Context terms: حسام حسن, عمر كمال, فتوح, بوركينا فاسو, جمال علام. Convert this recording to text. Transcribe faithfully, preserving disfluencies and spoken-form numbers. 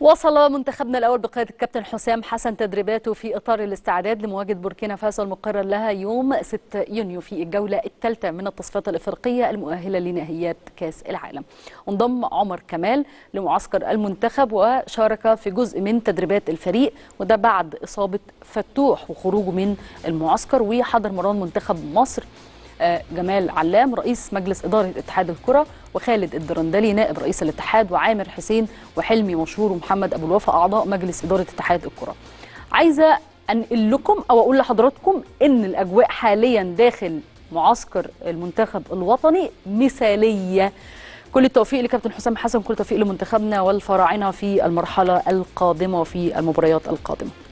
واصل منتخبنا الأول بقيادة الكابتن حسام حسن تدريباته في إطار الاستعداد لمواجهة بوركينا فاسو المقرر لها يوم ستة يونيو في الجولة الثالثة من التصفيات الإفريقية المؤهلة لنهائيات كأس العالم. انضم عمر كمال لمعسكر المنتخب وشارك في جزء من تدريبات الفريق، وده بعد إصابة فتوح وخروجه من المعسكر. وحضر مران منتخب مصر جمال علام رئيس مجلس إدارة اتحاد الكرة، وخالد الدرندلي نائب رئيس الاتحاد، وعامر حسين وحلمي مشهور ومحمد أبو الوفا أعضاء مجلس إدارة اتحاد الكرة. عايزة أنقل لكم أو أقول لحضراتكم إن الأجواء حاليا داخل معسكر المنتخب الوطني مثالية. كل التوفيق لكابتن حسام حسن، كل التوفيق لمنتخبنا والفراعنة في المرحلة القادمة وفي المباريات القادمة.